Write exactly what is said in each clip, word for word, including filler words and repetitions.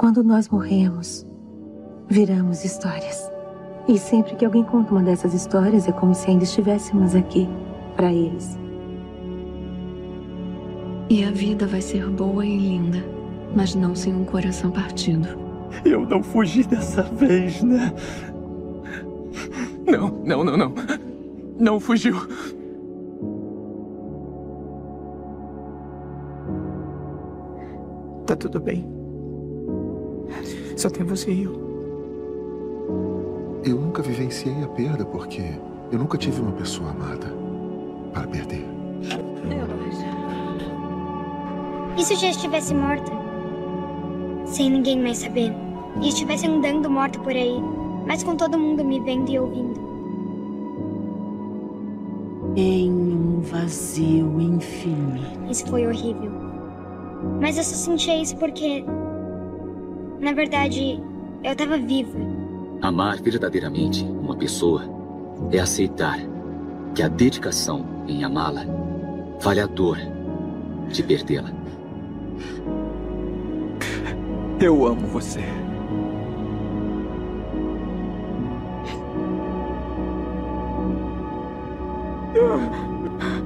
Quando nós morremos, viramos histórias. E sempre que alguém conta uma dessas histórias, é como se ainda estivéssemos aqui, para eles. E a vida vai ser boa e linda, mas não sem um coração partido. Eu não fugi dessa vez, né? Não, não, não, não. Não fugiu. Tá tudo bem. Só tem você e eu. Eu nunca vivenciei a perda porque eu nunca tive uma pessoa amada para perder. E se eu já estivesse morta? Sem ninguém mais saber. E estivesse andando morta por aí, mas com todo mundo me vendo e ouvindo. Em um vazio infinito. Isso foi horrível. Mas eu só sentia isso porque... na verdade, eu estava viva. Amar verdadeiramente uma pessoa é aceitar que a dedicação em amá-la vale a dor de perdê-la. Eu amo você.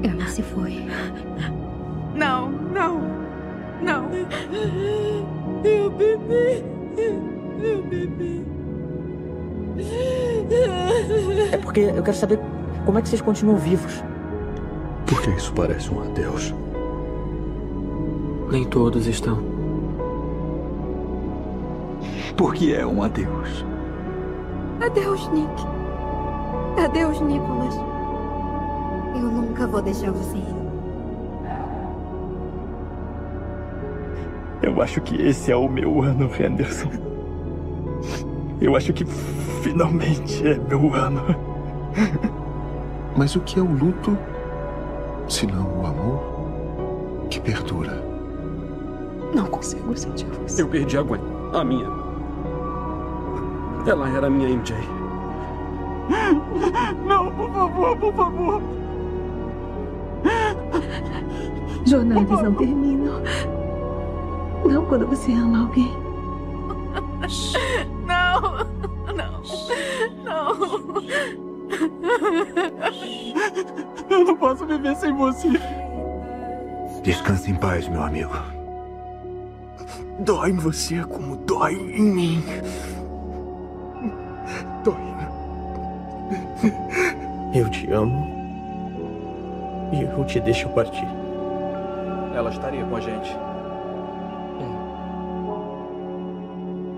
Ela se foi. Não, não, não. Meu bebê, meu bebê. É porque eu quero saber como é que vocês continuam vivos. Porque isso parece um adeus. Nem todos estão. Porque é um adeus. Adeus, Nick. Adeus, Nicholas. Eu nunca vou deixar você ir. Eu acho que esse é o meu ano, Henderson. Eu acho que finalmente é meu ano. Mas o que é o luto, se não o amor, que perdura? Não consigo sentir você. Eu perdi a Gwen, a minha. Ela era a minha M J. Não, por favor, por favor. Jornadas não terminam. Não quando você ama alguém. Não, não, não. Eu não posso viver sem você. Descanse em paz, meu amigo. Dói em você como dói em mim. Dói. Eu te amo. E eu te deixo partir. Ela estaria com a gente.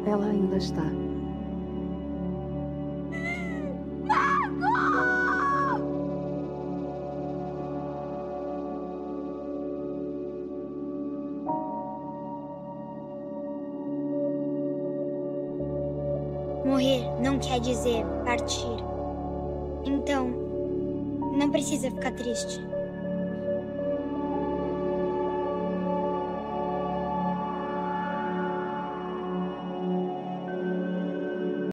Ela ainda está. Morrer não quer dizer partir. Então, não precisa ficar triste.